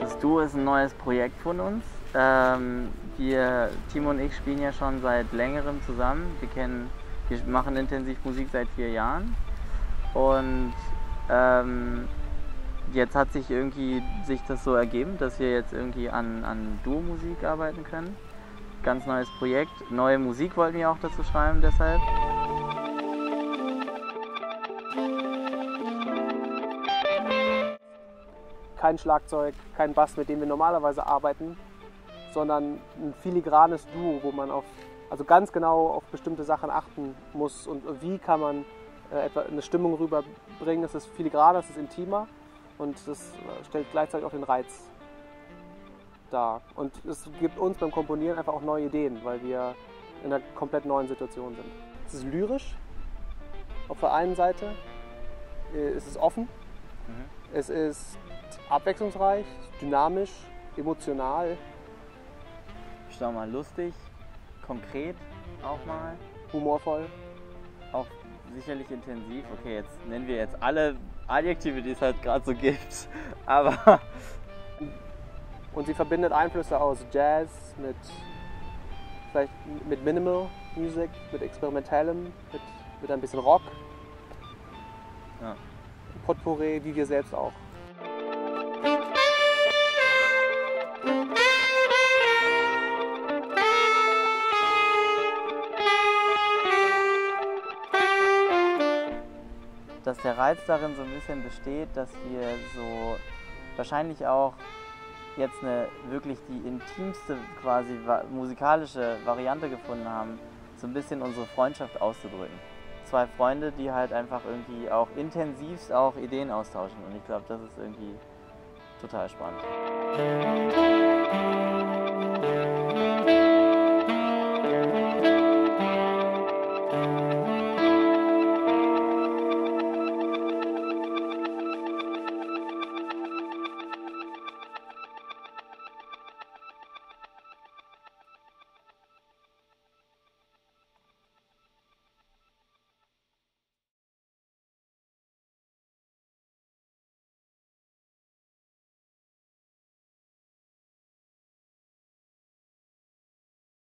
Das Duo ist ein neues Projekt von uns. Wir, Timo und ich, spielen ja schon seit längerem zusammen. Wir machen intensiv Musik seit 4 Jahren. Und jetzt hat sich irgendwie das so ergeben, dass wir jetzt irgendwie an Duo-Musik arbeiten können. Ganz neues Projekt. Neue Musik wollten wir auch dazu schreiben, deshalb. Kein Schlagzeug, kein Bass, mit dem wir normalerweise arbeiten, sondern ein filigranes Duo, wo man also ganz genau auf bestimmte Sachen achten muss und wie kann man eine Stimmung rüberbringen. Es ist filigraner, es ist intimer und das stellt gleichzeitig auch den Reiz dar. Und es gibt uns beim Komponieren einfach auch neue Ideen, weil wir in einer komplett neuen Situation sind. Es ist lyrisch, auf der einen Seite, es ist offen, es ist abwechslungsreich, dynamisch, emotional. Ich sag mal lustig, konkret auch mal. Humorvoll. Auch sicherlich intensiv. Okay, jetzt nennen wir jetzt alle Adjektive, die es halt gerade so gibt. Aber. Und sie verbindet Einflüsse aus Jazz, vielleicht mit Minimal Music, mit Experimentellem, mit ein bisschen Rock. Ja. Potpourri, wie wir selbst auch. Dass der Reiz darin so ein bisschen besteht, dass wir so wahrscheinlich auch jetzt wirklich die intimste quasi musikalische Variante gefunden haben, so ein bisschen unsere Freundschaft auszudrücken. 2 Freunde, die halt einfach irgendwie auch intensivst auch Ideen austauschen, und ich glaube, das ist irgendwie total spannend.